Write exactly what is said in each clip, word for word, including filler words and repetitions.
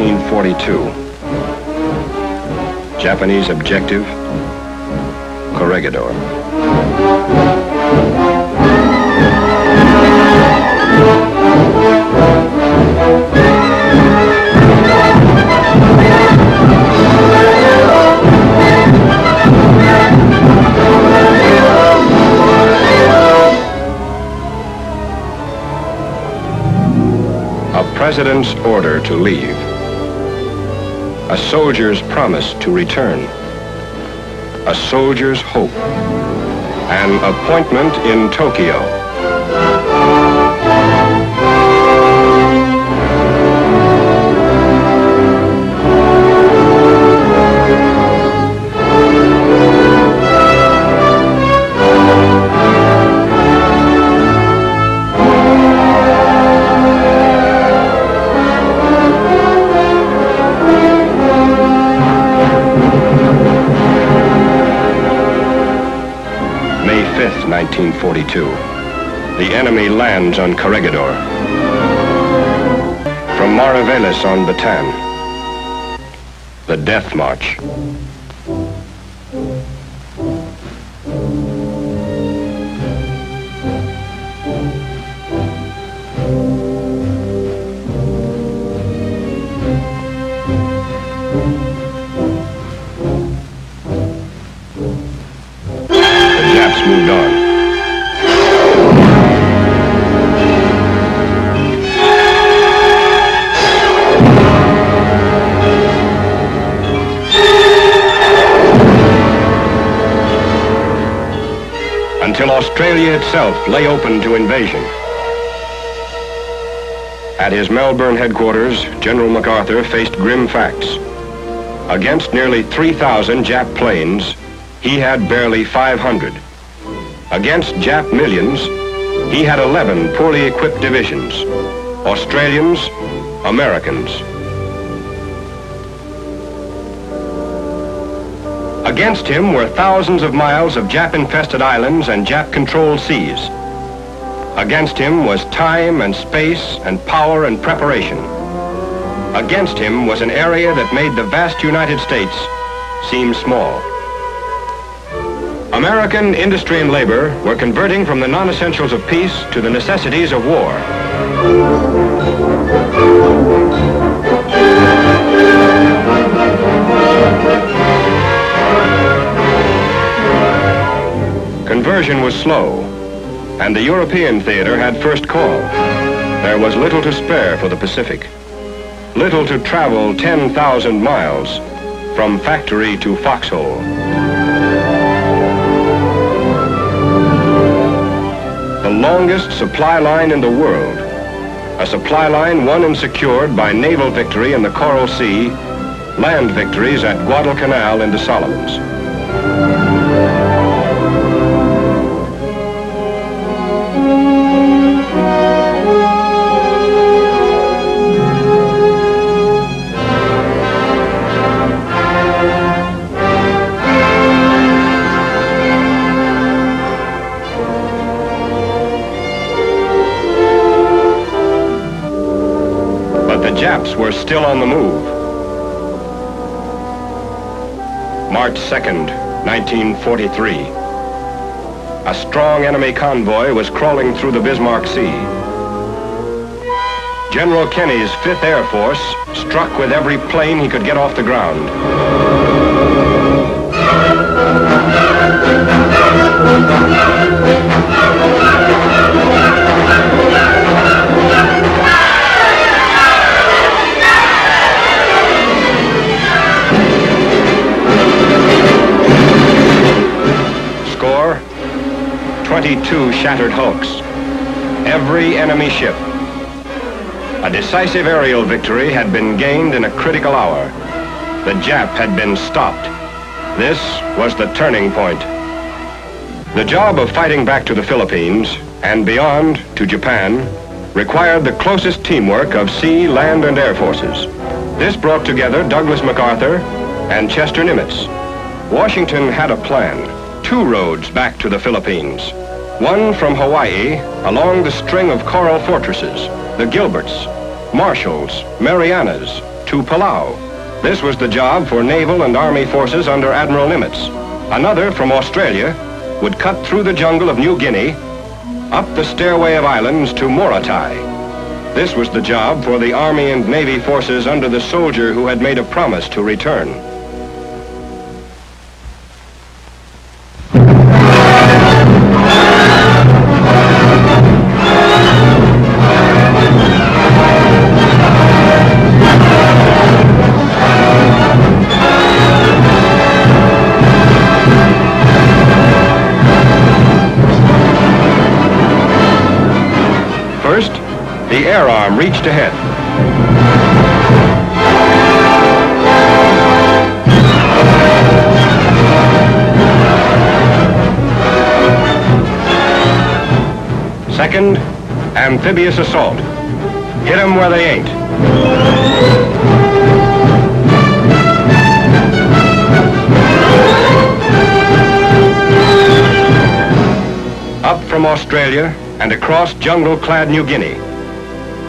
nineteen forty-two. Japanese objective, Corregidor. A president's order to leave. A soldier's promise to return. A soldier's hope. An appointment in Tokyo. nineteen forty-two. The enemy lands on Corregidor. From Maravelles on Bataan, the Death March. The Japs moved on. Until Australia itself lay open to invasion. At his Melbourne headquarters, General MacArthur faced grim facts. Against nearly three thousand Jap planes, he had barely five hundred. Against Jap millions, he had eleven poorly equipped divisions. Australians, Americans. Against him were thousands of miles of Jap-infested islands and Jap-controlled seas. Against him was time and space and power and preparation. Against him was an area that made the vast United States seem small. American industry and labor were converting from the non-essentials of peace to the necessities of war. Conversion was slow, and the European theater had first call. There was little to spare for the Pacific, little to travel ten thousand miles from factory to foxhole. The longest supply line in the world, a supply line won and secured by naval victory in the Coral Sea, land victories at Guadalcanal and the Solomons. Japs were still on the move. March second, nineteen forty-three. A strong enemy convoy was crawling through the Bismarck Sea. General Kenny's Fifth Air Force struck with every plane he could get off the ground. twenty-two shattered hulks, every enemy ship. A decisive aerial victory had been gained in a critical hour. The Jap had been stopped. This was the turning point. The job of fighting back to the Philippines and beyond to Japan required the closest teamwork of sea, land, and air forces. This brought together Douglas MacArthur and Chester Nimitz. Washington had a plan, two roads back to the Philippines. One from Hawaii, along the string of coral fortresses, the Gilberts, Marshalls, Marianas, to Palau. This was the job for naval and army forces under Admiral Nimitz. Another from Australia would cut through the jungle of New Guinea, up the stairway of islands to Morotai. This was the job for the Army and Navy forces under the soldier who had made a promise to return. Air arm reached ahead. Second, amphibious assault. Hit 'em where they ain't. Up from Australia and across jungle-clad New Guinea.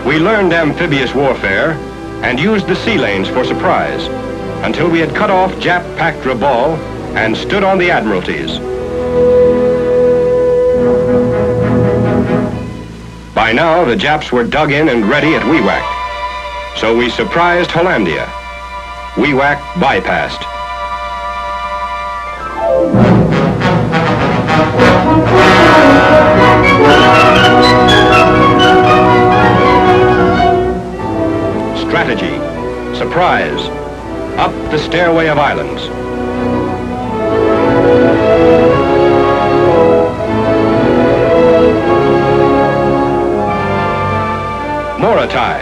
We learned amphibious warfare and used the sea lanes for surprise until we had cut off Jap-packed Rabaul and stood on the Admiralties. By now, the Japs were dug in and ready at Wewak. So we surprised Hollandia. Wewak bypassed. Strategy, surprise, up the stairway of islands. Morotai.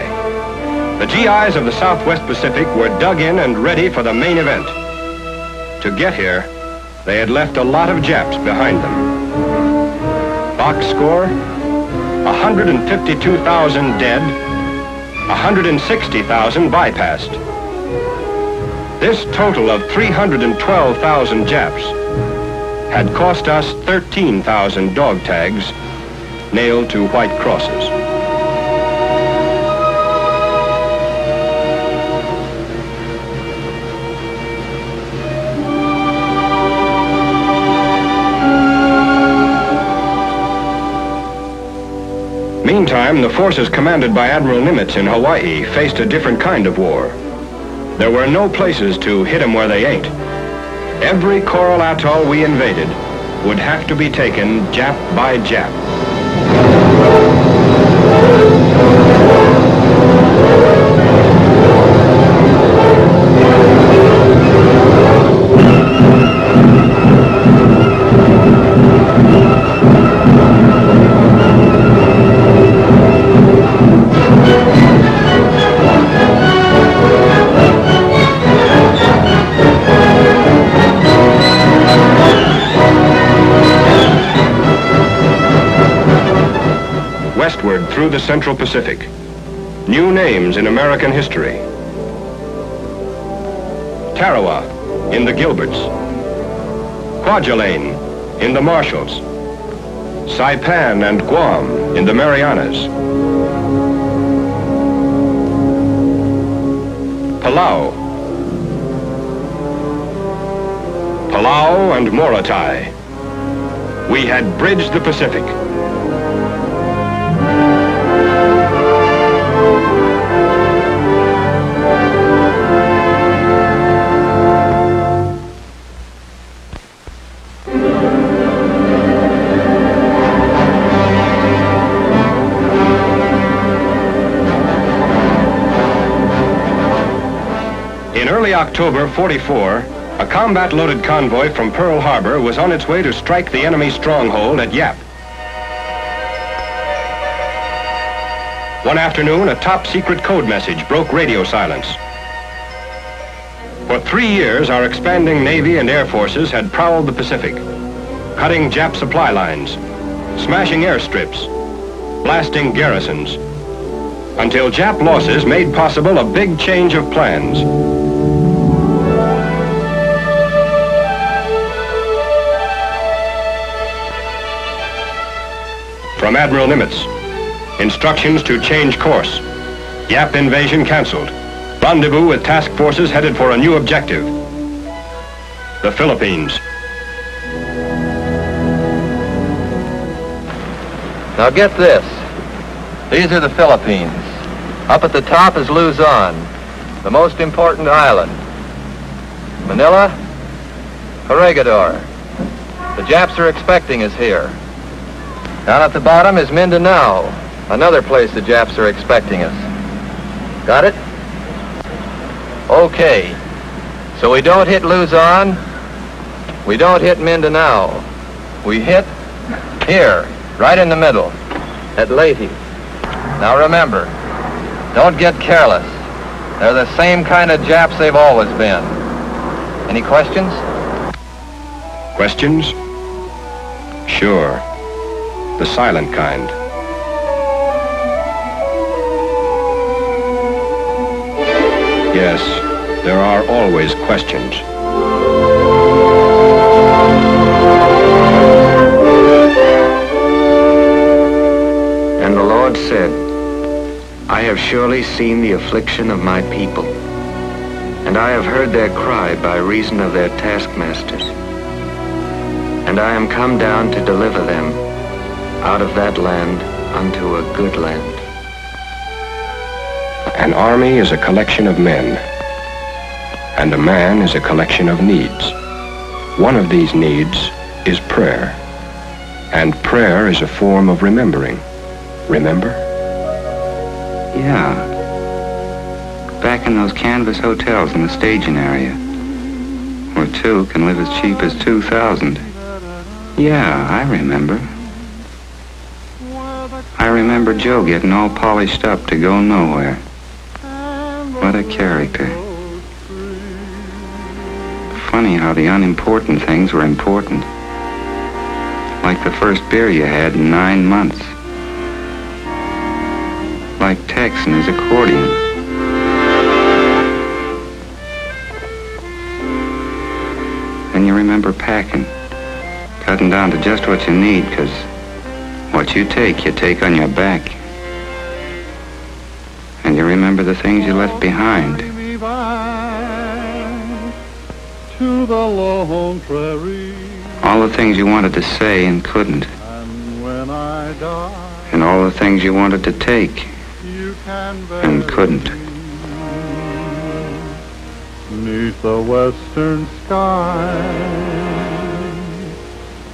The G Is of the Southwest Pacific were dug in and ready for the main event. To get here, they had left a lot of Japs behind them. Box score, one hundred fifty-two thousand dead, one hundred sixty thousand bypassed. This total of three hundred twelve thousand Japs had cost us thirteen thousand dog tags nailed to white crosses. Meantime, the forces commanded by Admiral Nimitz in Hawaii faced a different kind of war. There were no places to hit 'em where they ain't. Every coral atoll we invaded would have to be taken Jap by Jap. Through the Central Pacific. New names in American history. Tarawa in the Gilberts. Kwajalein in the Marshalls. Saipan and Guam in the Marianas. Palau. Palau and Morotai. We had bridged the Pacific. October forty-four, a combat-loaded convoy from Pearl Harbor was on its way to strike the enemy stronghold at Yap. One afternoon, a top-secret code message broke radio silence. For three years, our expanding Navy and Air Forces had prowled the Pacific, cutting Jap supply lines, smashing airstrips, blasting garrisons, until Jap losses made possible a big change of plans. From Admiral Nimitz, instructions to change course. Yap invasion canceled. Rendezvous with task forces headed for a new objective, the Philippines. Now get this. These are the Philippines. Up at the top is Luzon, the most important island. Manila, Corregidor. The Japs are expecting us here. Down at the bottom is Mindanao, another place the Japs are expecting us. Got it? Okay. So we don't hit Luzon. We don't hit Mindanao. We hit here, right in the middle, at Leyte. Now remember, don't get careless. They're the same kind of Japs they've always been. Any questions? Questions? Sure. The silent kind. Yes, there are always questions. And the Lord said, I have surely seen the affliction of my people, and I have heard their cry by reason of their taskmasters. And I am come down to deliver them out of that land unto a good land. An army is a collection of men, and a man is a collection of needs. One of these needs is prayer, and prayer is a form of remembering. Remember? Yeah. Back in those canvas hotels in the staging area, where two can live as cheap as two thousand. Yeah, I remember. I remember Joe getting all polished up to go nowhere. What a character. Funny how the unimportant things were important. Like the first beer you had in nine months. Like Tex and his accordion. And you remember packing, cutting down to just what you need, because what you take, you take on your back. And you remember the things you left behind. To the long prairie. All the things you wanted to say and couldn't. And when I die, and all the things you wanted to take you can and couldn't. Neath the western sky,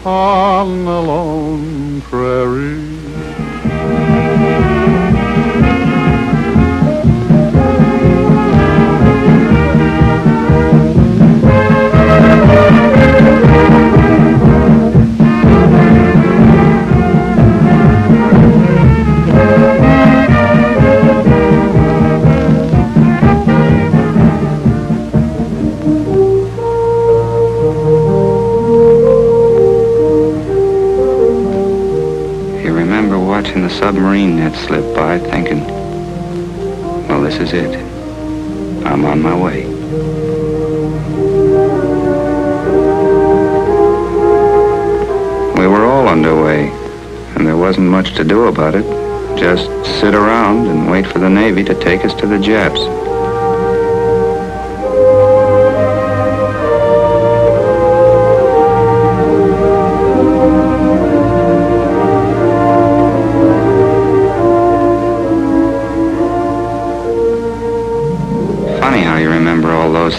on the lone prairie. The submarine net slipped by, thinking, well, this is it. I'm on my way. We were all underway, and there wasn't much to do about it. Just sit around and wait for the Navy to take us to the Japs.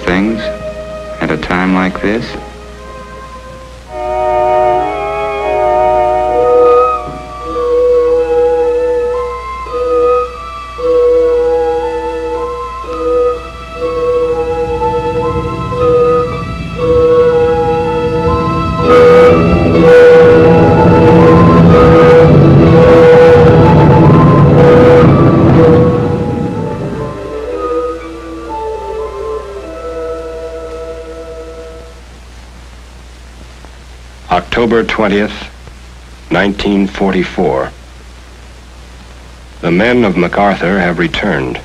Things at a time like this. October twentieth, nineteen forty-four. The men of MacArthur have returned.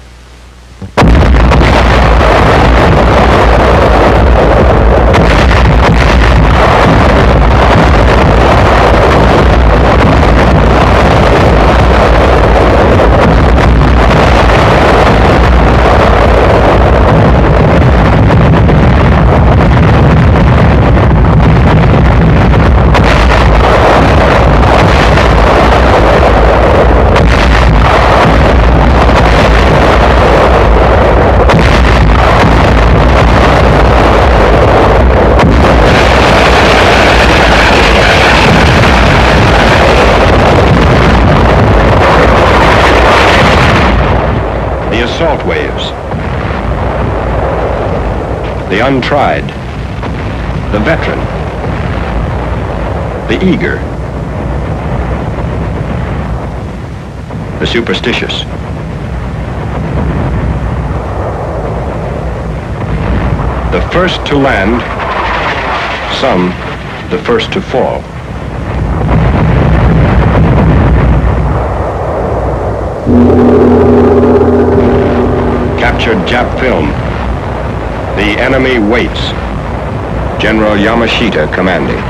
salt waves. The untried, the veteran, the eager, the superstitious. The first to land, some the first to fall. Captured Jap film. The enemy waits. General Yamashita commanding.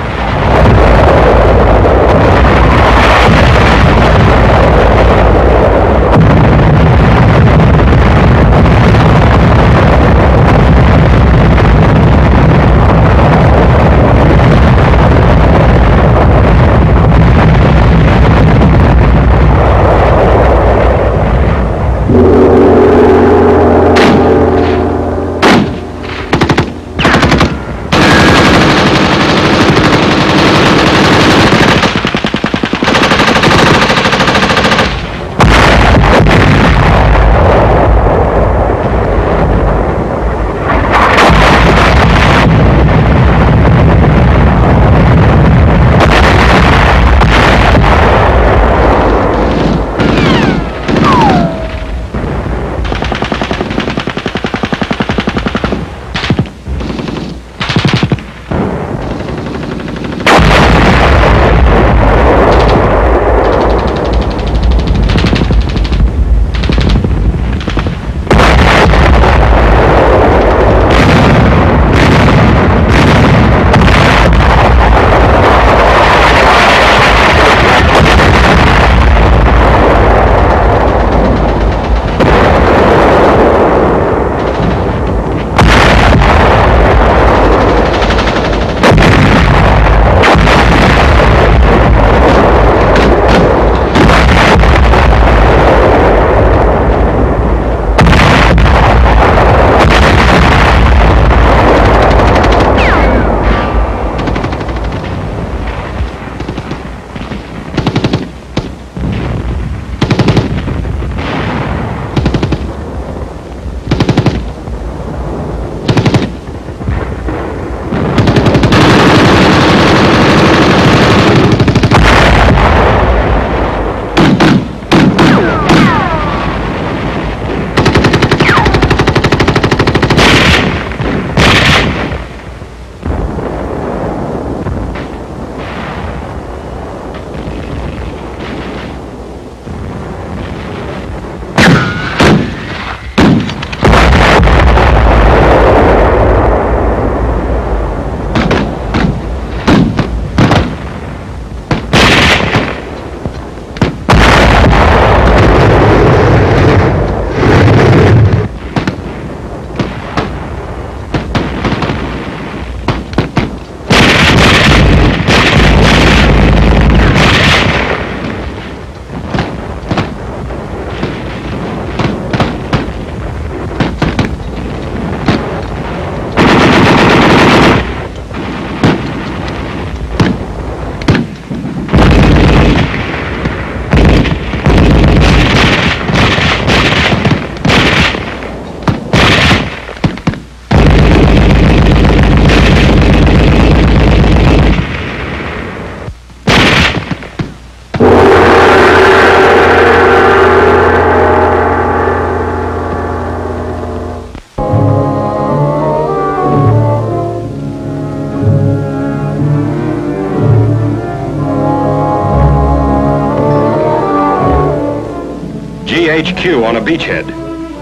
H Q on a beachhead,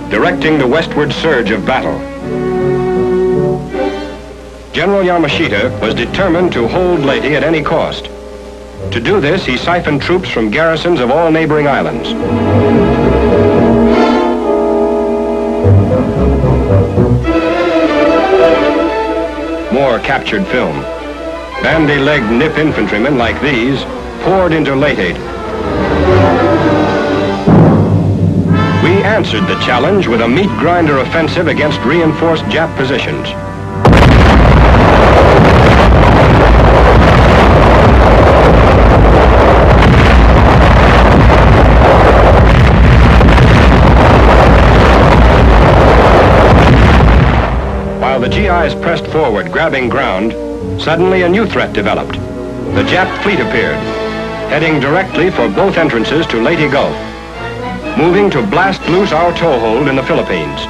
directing the westward surge of battle. General Yamashita was determined to hold Leyte at any cost. To do this, he siphoned troops from garrisons of all neighboring islands. More captured film. Bandy-legged Nip infantrymen like these poured into Leyte. Answered the challenge with a meat grinder offensive against reinforced Jap positions. allies pressed forward, grabbing ground, suddenly a new threat developed. The Jap fleet appeared, heading directly for both entrances to Leyte Gulf, moving to blast loose our toehold in the Philippines.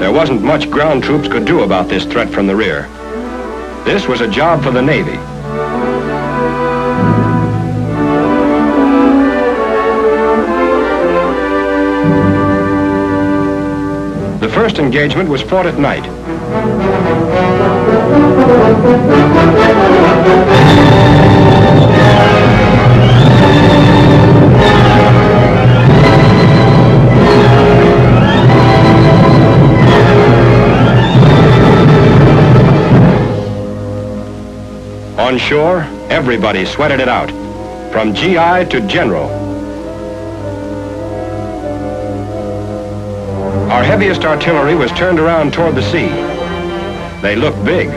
There wasn't much ground troops could do about this threat from the rear. This was a job for the Navy. The first engagement was fought at night. On shore, everybody sweated it out, from G I to General. Our heaviest artillery was turned around toward the sea. They looked big,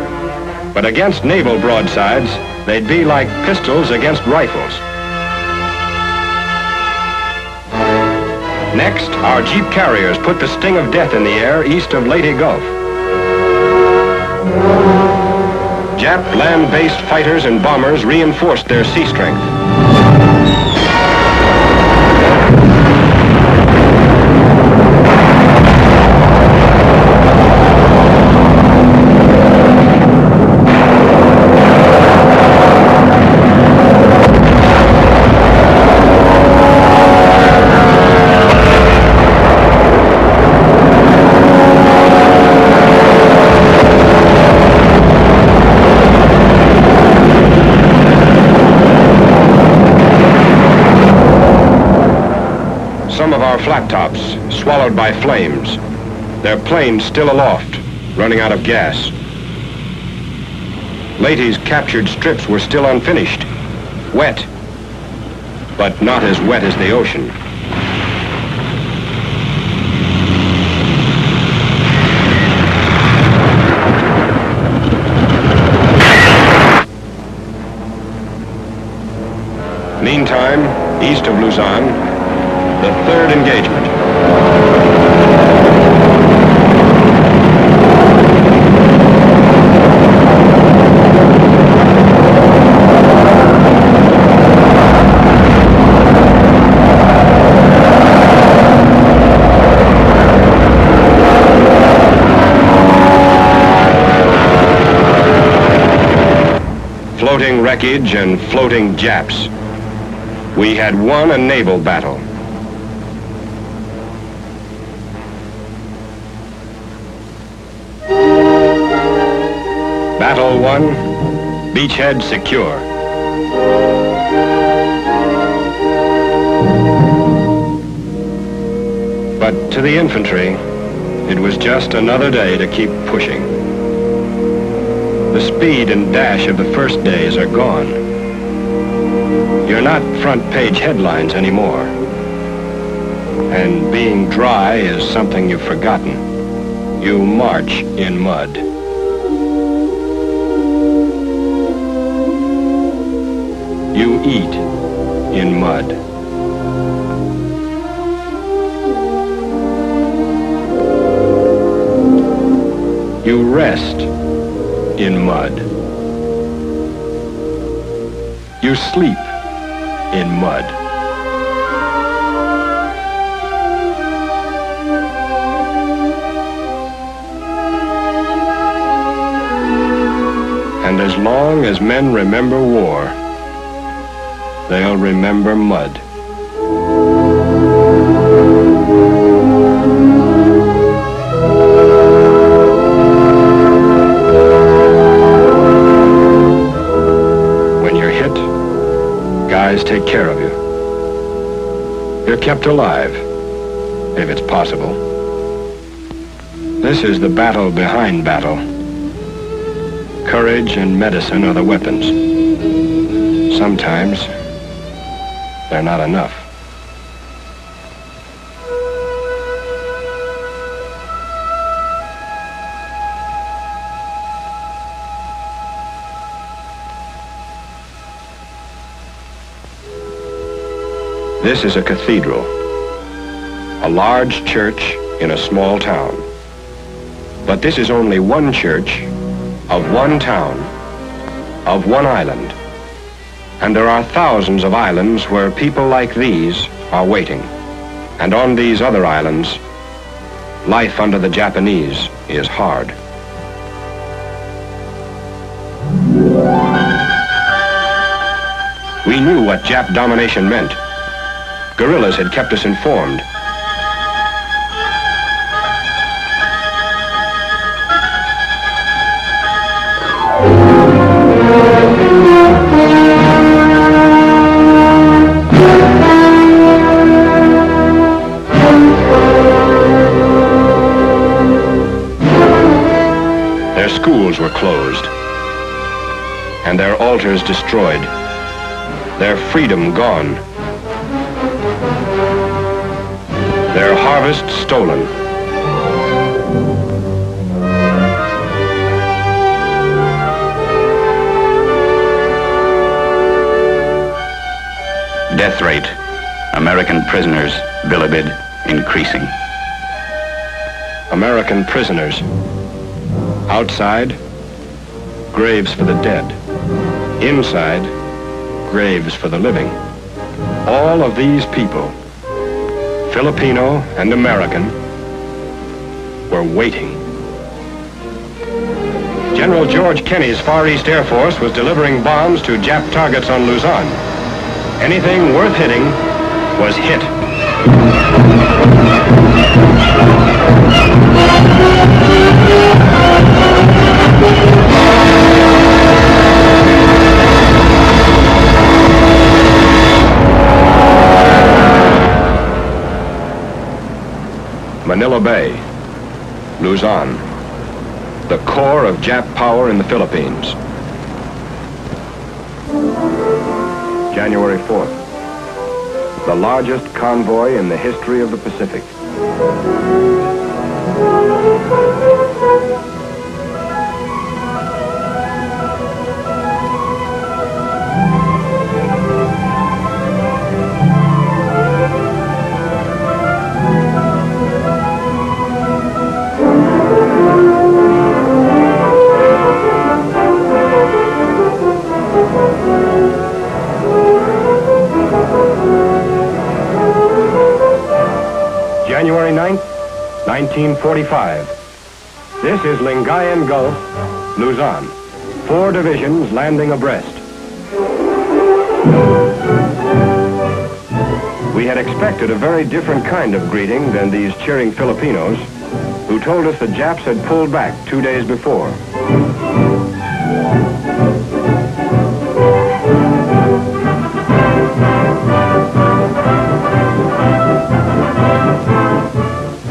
but against naval broadsides, they'd be like pistols against rifles. Next, our jeep carriers put the sting of death in the air east of Leyte Gulf. Jap land-based fighters and bombers reinforced their sea strength. Flat tops swallowed by flames, their planes still aloft, running out of gas. Leyte's captured strips were still unfinished, wet, but not as wet as the ocean. Meantime, east of Luzon, the third engagement. Floating wreckage and floating Japs. We had won a naval battle. Battle won, beachhead secure. But to the infantry, it was just another day to keep pushing. The speed and dash of the first days are gone. You're not front page headlines anymore. And being dry is something you've forgotten. You march in mud. You eat in mud. You rest in mud. You sleep in mud. And as long as men remember war, they'll remember mud. When you're hit, guys take care of you. You're kept alive, if it's possible. This is the battle behind battle. Courage and medicine are the weapons. Sometimes they're not enough. This is a cathedral. a large church in a small town. But this is only one church of one town, of one island. And there are thousands of islands where people like these are waiting. And on these other islands, life under the Japanese is hard. We knew what Jap domination meant. Guerrillas had kept us informed. Their schools were closed and their altars destroyed. Their freedom gone. Their harvest stolen. Death rate, American prisoners, bilibid, increasing. American prisoners. Outside, graves for the dead. Inside, graves for the living. All of these people, Filipino and American, were waiting. General George Kenney's Far East Air Force was delivering bombs to Jap targets on Luzon. Anything worth hitting was hit. Manila Bay, Luzon, the core of Jap power in the Philippines. January fourth, the largest convoy in the history of the Pacific. nineteen forty-five. This is Lingayen Gulf, Luzon. Four divisions landing abreast. We had expected a very different kind of greeting than these cheering Filipinos, who told us the Japs had pulled back two days before.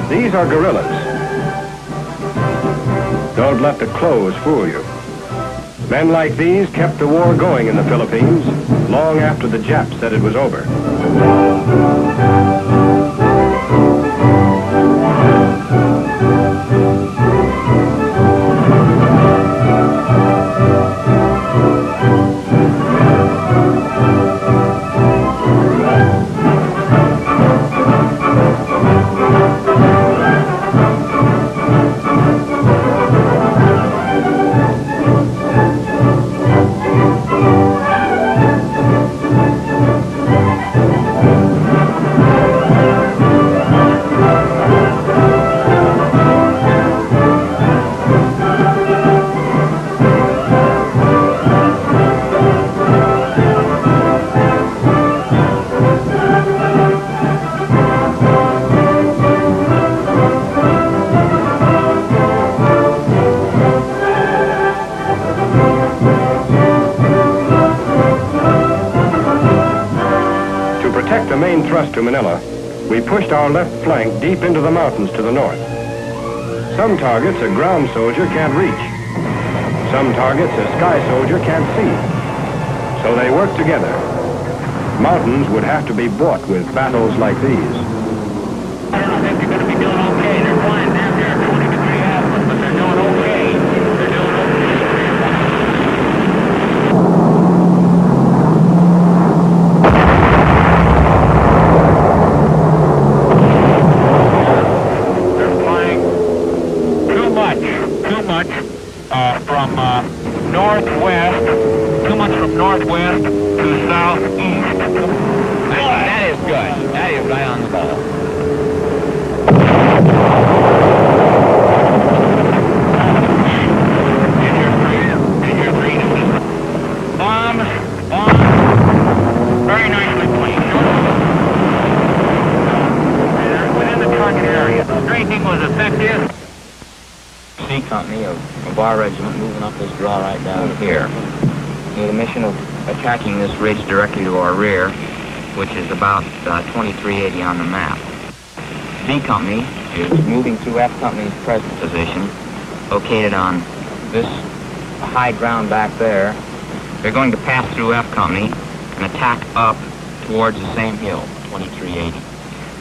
These are guerrillas. Don't let the clothes fool you. Men like these kept the war going in the Philippines long after the Japs said it was over. To Manila, we pushed our left flank deep into the mountains to the north. Some targets a ground soldier can't reach. Some targets a sky soldier can't see. So they work together. Mountains would have to be bought with battles like these. I don't think they're going to be doing okay. They're flying down here at twenty degree output, but they're doing okay. They're doing uh, from uh, northwest, too much from northwest to southeast. That, that is good. That is right on the ball. Company of, of our regiment moving up this draw right down here. We had a mission of attacking this ridge directly to our rear, which is about uh, twenty-three eighty on the map. D Company is moving through F Company's present position, located on this high ground back there. They're going to pass through F Company and attack up towards the same hill, twenty-three eighty.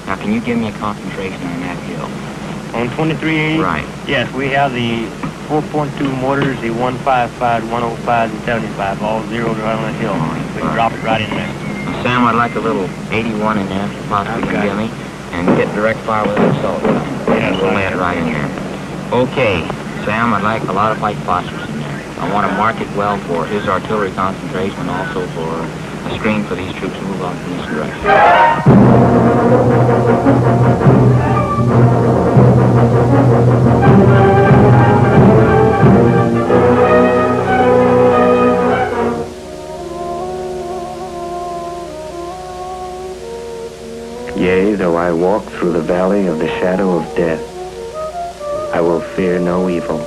Now, can you give me a concentration on that hill? On twenty-three eighty? Right. Yes, we have the four point two mortars, the one fifty-five, one oh five, and seventy-five, all zeroed right on the hill. We right. drop it right in there. Sam, I'd like a little eighty-one in there, if possibly, okay. Give me, and get direct fire with an assault gun. Yeah, we'll lay it right in there. Okay, Sam, I'd like a lot of light phosphorus in there. I want to mark it well for his artillery concentration and also for a screen for these troops to move on from this direction. Yea, though I walk through the valley of the shadow of death, I will fear no evil.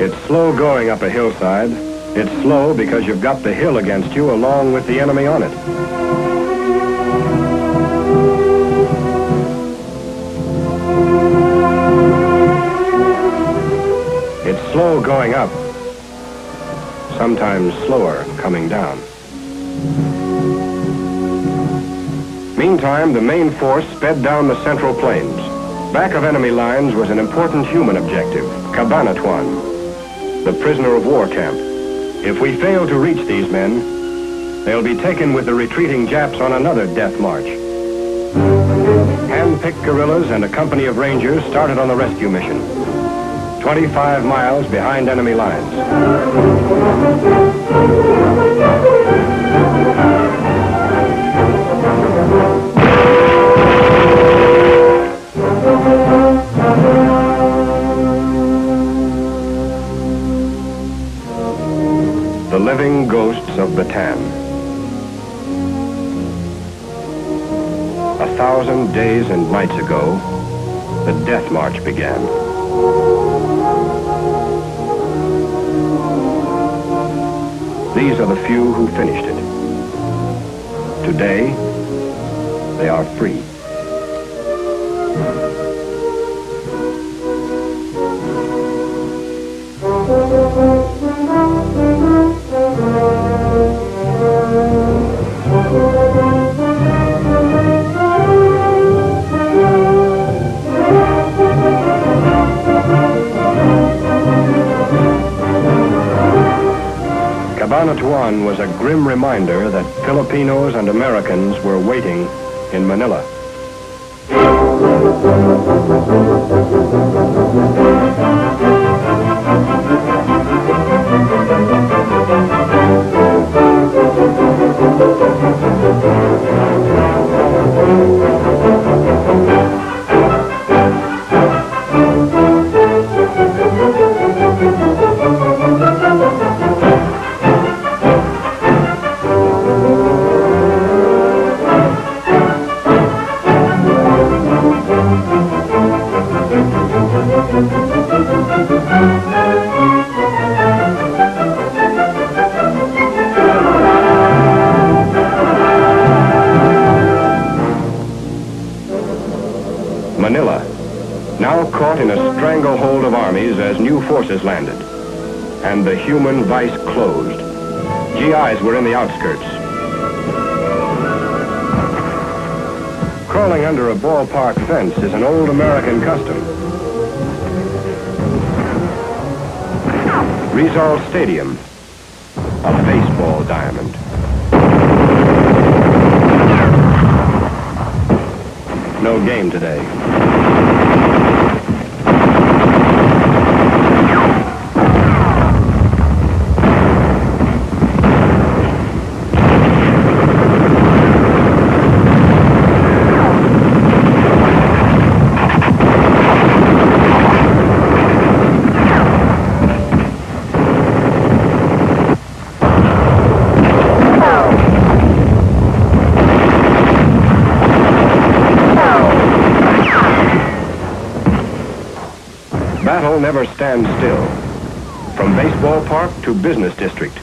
It's slow going up a hillside. It's slow because you've got the hill against you along with the enemy on it. It's slow going up, sometimes slower coming down. Meantime, the main force sped down the central plains. Back of enemy lines was an important human objective, Cabanatuan, the prisoner of war camp. If we fail to reach these men, they'll be taken with the retreating Japs on another death march. Hand-picked guerrillas and a company of rangers started on the rescue mission. twenty-five miles behind enemy lines. The living ghosts of Bataan. A thousand days and nights ago, the death march began. These are the few who finished it. Today, they are free. Cabanatuan was a grim reminder that Filipinos and Americans were waiting in Manila. Forces landed, and the human vice closed. G Is were in the outskirts. Crawling under a ballpark fence is an old American custom. Rizal Stadium, a baseball diamond. No game today. Never stands still. From baseball park to business district.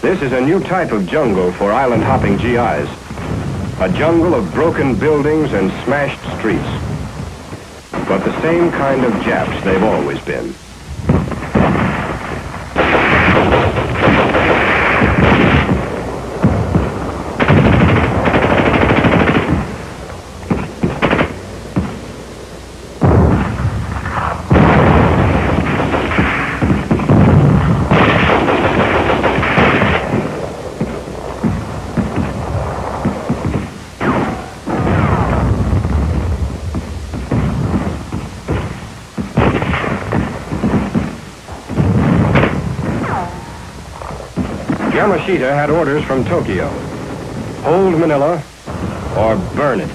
This is a new type of jungle for island hopping G Is. A jungle of broken buildings and smashed streets. But the same kind of Japs they've always been. Yamashita had orders from Tokyo. Hold Manila or burn it.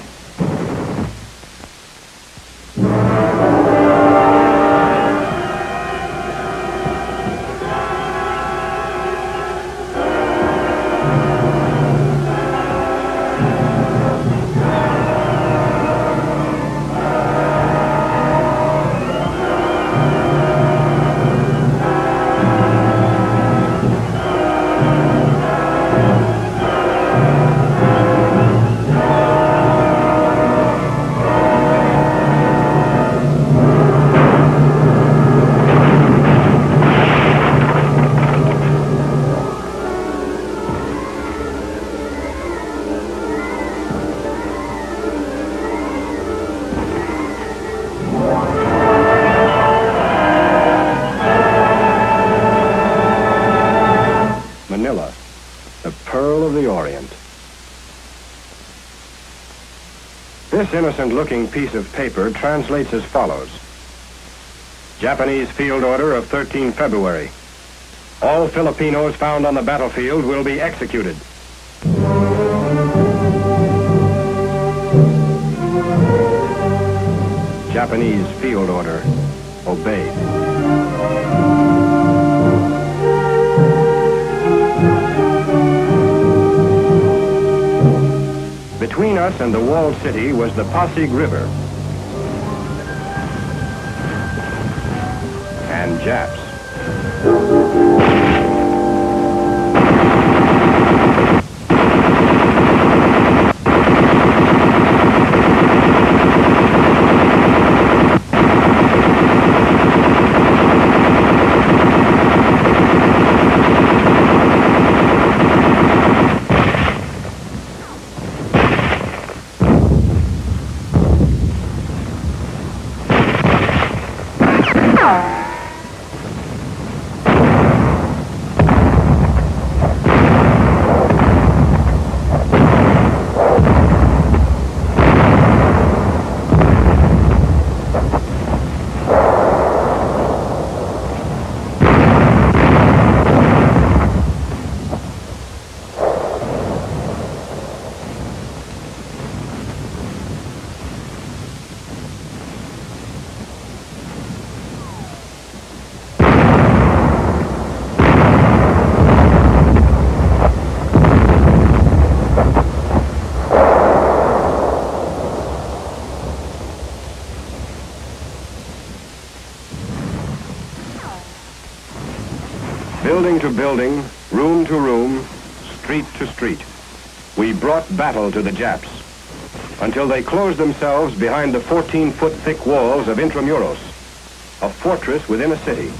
This innocent-looking piece of paper translates as follows. Japanese field order of thirteenth February. All Filipinos found on the battlefield will be executed. Japanese field order obeyed. Between us and the walled city was the Pasig River and Japs. Building to building, room to room, street to street, we brought battle to the Japs until they closed themselves behind the fourteen-foot thick walls of Intramuros, a fortress within a city.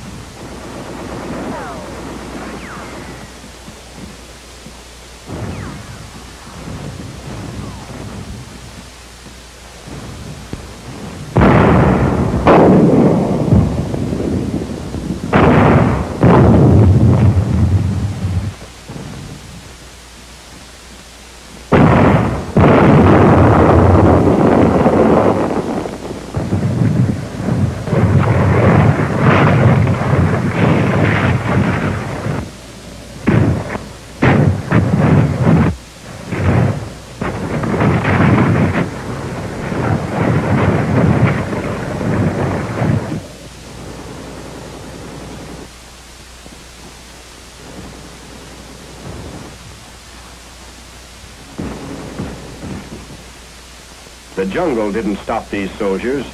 The jungle didn't stop these soldiers.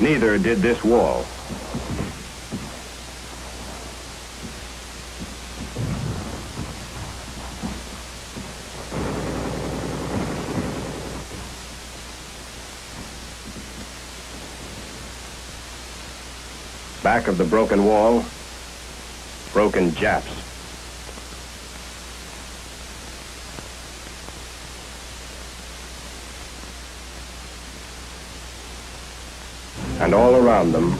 Neither did this wall. Back of the broken wall, broken Japs. And all around them,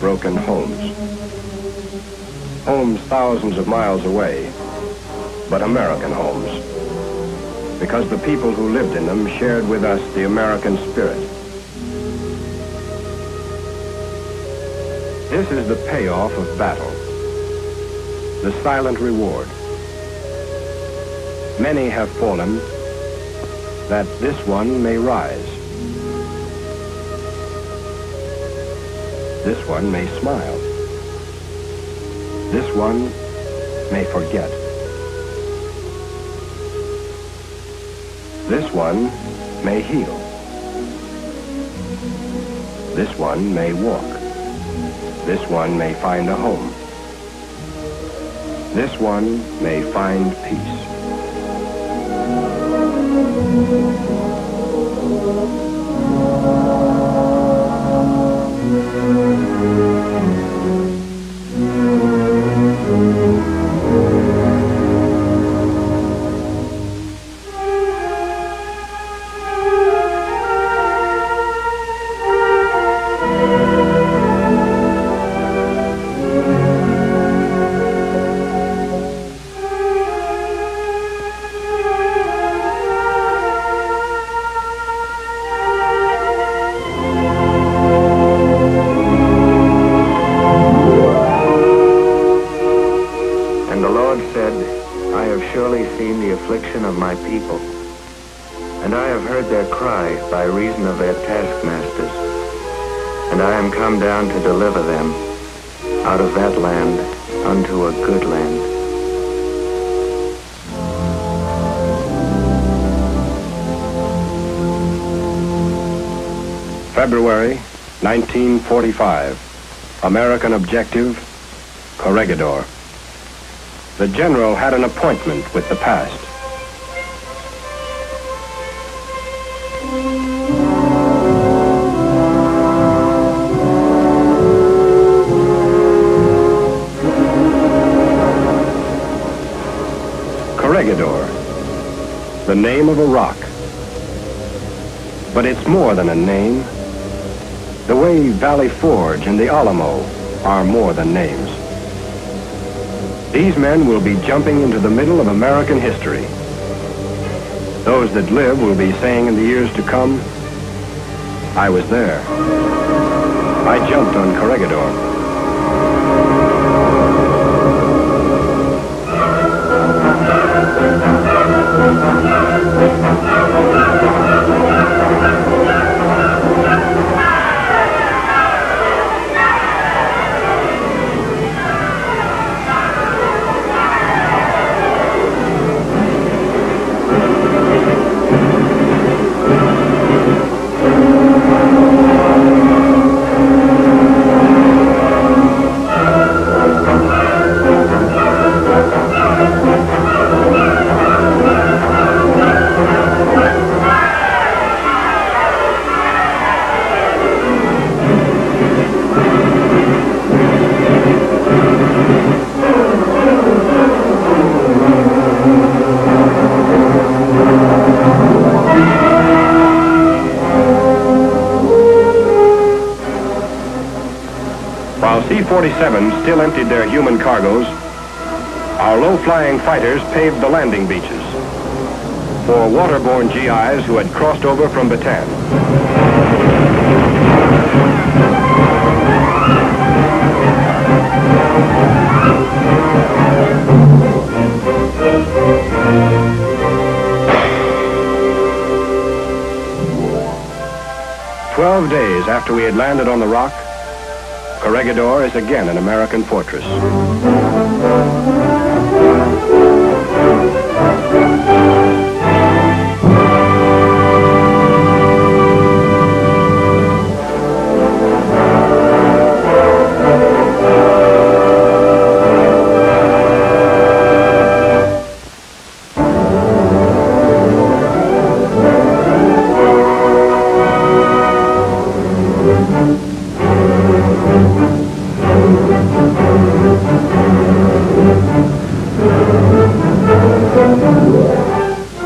broken homes. Homes thousands of miles away, but American homes. Because the people who lived in them shared with us the American spirit. This is the payoff of battle, the silent reward. Many have fallen, that this one may rise. This one may smile. This one may forget. This one may heal. This one may walk. This one may find a home. This one may find peace. February nineteen forty-five, American objective, Corregidor. The general had an appointment with the past. Corregidor, the name of a rock. But it's more than a name. The way Valley Forge and the Alamo are more than names. These men will be jumping into the middle of American history. Those that live will be saying in the years to come, I was there. I jumped on Corregidor. C forty-sevens still emptied their human cargoes, our low-flying fighters paved the landing beaches for waterborne G Is who had crossed over from Bataan. Twelve days after we had landed on the rock, Corregidor is again an American fortress.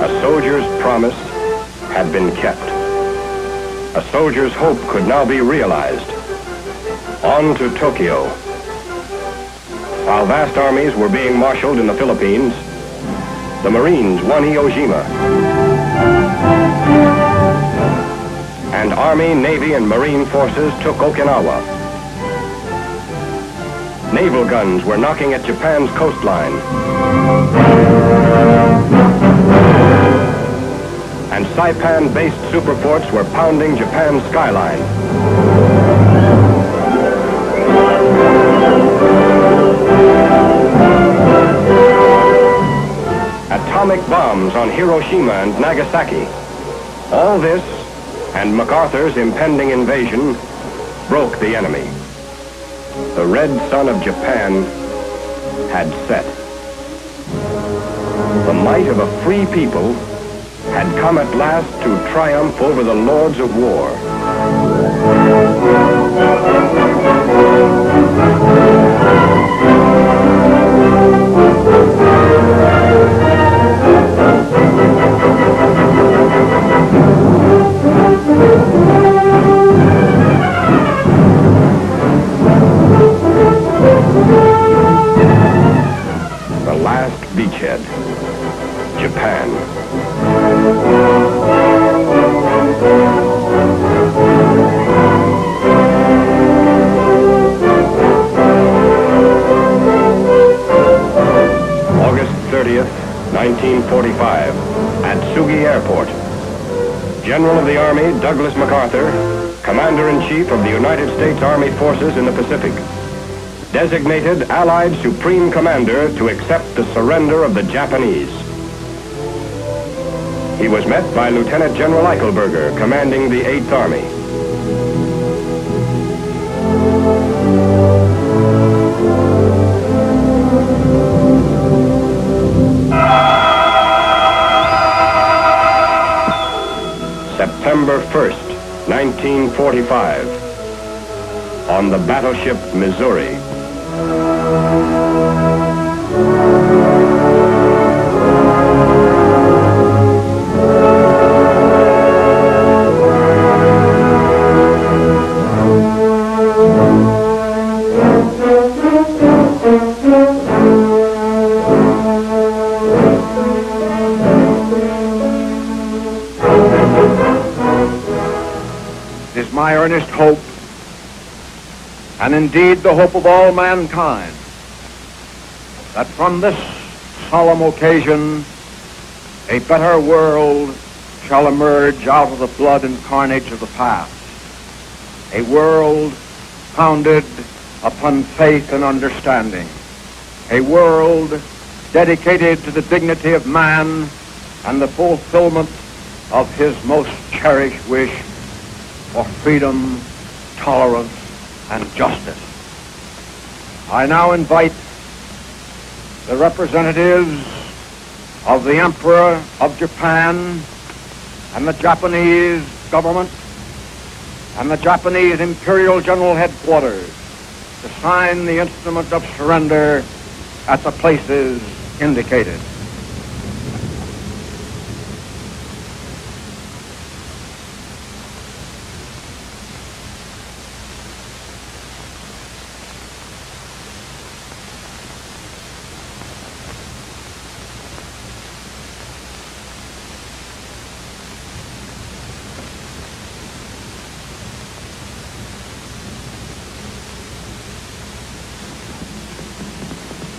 A soldier's promise had been kept. A soldier's hope could now be realized. On to Tokyo. While vast armies were being marshaled in the Philippines, the Marines won Iwo Jima. And Army, Navy, and Marine forces took Okinawa. Naval guns were knocking at Japan's coastline. And Saipan-based superforts were pounding Japan's skyline. Atomic bombs on Hiroshima and Nagasaki. All this, and MacArthur's impending invasion, broke the enemy. The red sun of Japan had set. The might of a free people had come at last to triumph over the lords of war. Beachhead, Japan. August thirtieth, nineteen forty-five, at Sugi Airport. General of the Army, Douglas MacArthur, Commander-in-Chief of the United States Army Forces in the Pacific, designated Allied Supreme Commander to accept the surrender of the Japanese. He was met by Lieutenant General Eichelberger, commanding the Eighth Army. September first, nineteen forty-five, on the battleship Missouri. It is my earnest hope, and indeed the hope of all mankind, that from this solemn occasion, a better world shall emerge out of the blood and carnage of the past, a world founded upon faith and understanding, a world dedicated to the dignity of man and the fulfillment of his most cherished wish for freedom, tolerance, and justice. I now invite the representatives of the Emperor of Japan and the Japanese government and the Japanese Imperial General Headquarters to sign the instrument of surrender at the places indicated.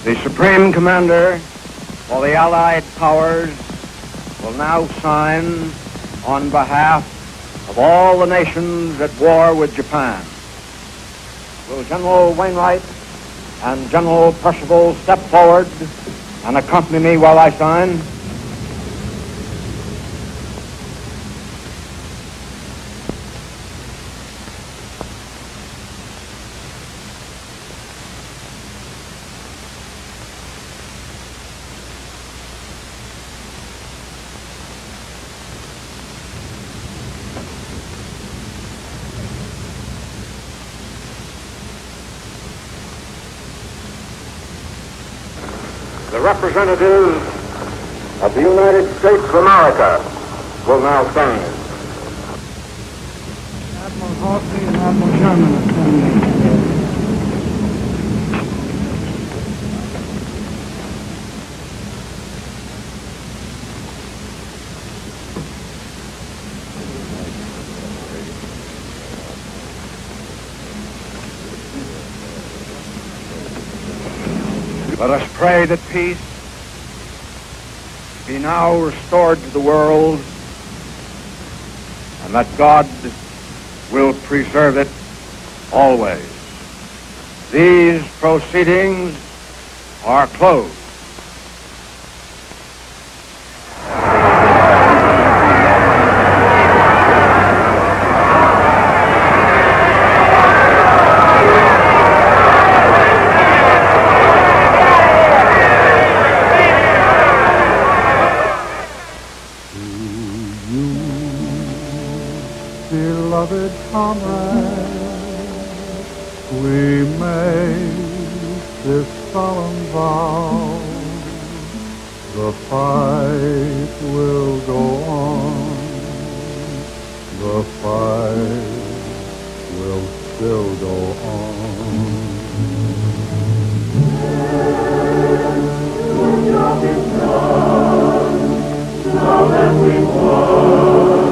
The Supreme Commander for the Allied Powers will now sign on behalf of all the nations at war with Japan. Will General Wainwright and General Percival step forward and accompany me while I sign? Representatives of the United States of America will now stand. Admiral Hawtrey and Admiral Sherman are standing. Let us pray that peace be now restored to the world, and that God will preserve it always. These proceedings are closed. That we won.